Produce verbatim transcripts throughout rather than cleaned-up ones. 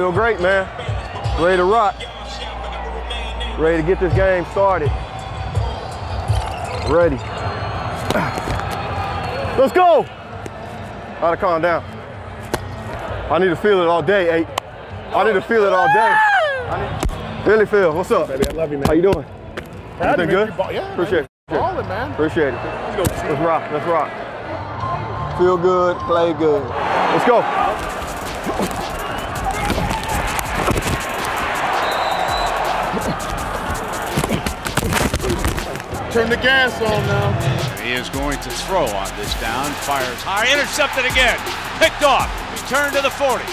Feel great, man. Ready to rock. Ready to get this game started. Ready. Let's go. I gotta calm down. I need to feel it all day, eight. I need to feel it all day. I need... Billy Phil, what's up? Baby, I love you, man. How you doing? Everything good? Yeah, appreciate it. Balling, man. Appreciate it. Let's go. Let's rock. Let's rock. Feel good. Play good. Let's go. Turn the gas on now. He is going to throw on this down. Fires high. Intercepted again. Picked off. Returned to the forty.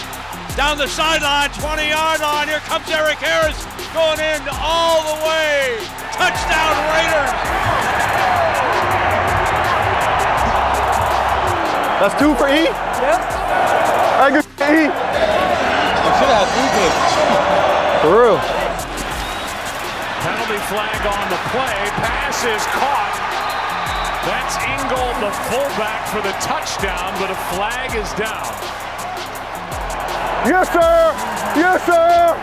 Down the sideline, twenty-yard line. Here comes Eric Harris. Going in all the way. Touchdown, Raiders. That's two for E? Yep. I could E. I should have two good. For real. Penalty flag on the play. Pass is caught. That's Ingold, the fullback, for the touchdown, but a flag is down. Yes, sir. Yes, sir.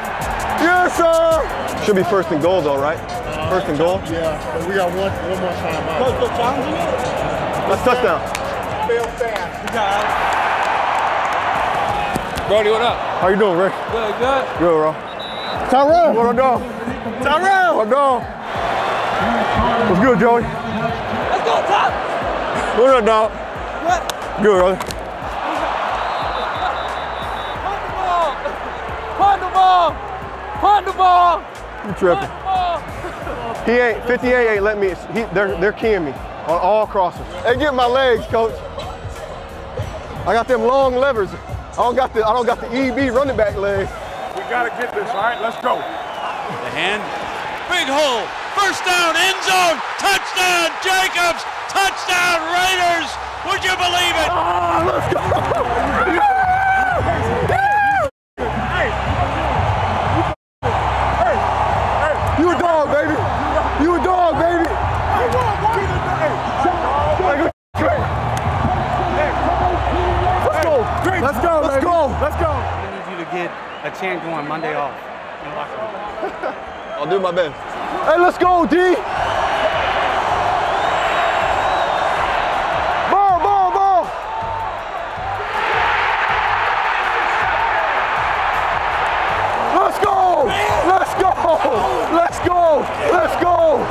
Yes, sir! Should be first and goal, though, right? Uh, first and goal? Yeah, but we got one, one more time out. Let's go challenging it. Let's touchdown. Bill Sam. Brody, what up? How you doing, Rick? Good, good. Good, bro. Tyrone! What up, dog? Tyrone! What up, dog? What's good, Joey? Let's go, Top! What up, dog? What? Good, brother. Punt the ball! Punt the ball! Punt the ball! You tripping. Ball. He ain't, fifty-eight ain't let me, he, they're, they're keying me on all crosses. They get my legs, coach. I got them long levers. I don't got the, I don't got the E B running back legs. We gotta get this, all right, let's go. The hand, big hole, first down, end zone, touchdown, Jacobs, touchdown, Raiders, would you believe it? Oh, let's go! A chance going Monday off. I'll do my best. Hey, let's go, D! Ball, ball, ball! Let's go! Let's go! Let's go! Let's go!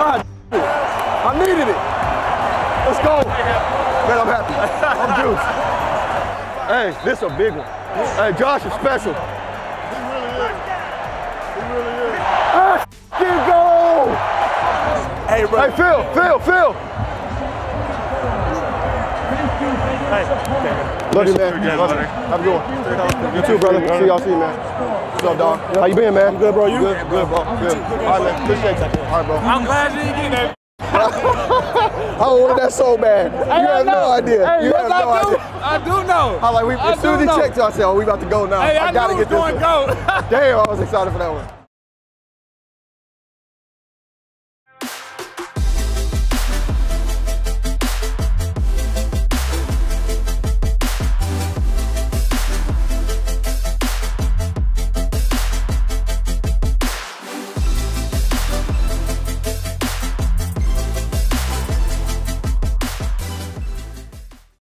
I needed it. I needed it. Let's go. Man, I'm happy. I'm juiced. Hey, this is a big one. Hey, Josh is special. He really is. He really is. Ah, you go! Hey, bro. Hey, Phil, Phil, Phil. Hey. Love you, man. Have a good one. You too, brother. See y'all, see you, man. What's up, dog? How you been, man? I'm good, bro. You? Good, good, bro. Good. All right, man. Appreciate you. All right, bro. I'm glad you didn't get that. I wanted that so bad. You have no idea. Hey, you have no I idea. Do, I do know. I like we as soon as he checked, I said, "Oh, we about to go now." Hey, I, I gotta knew get this. Going go. Damn, I was excited for that one.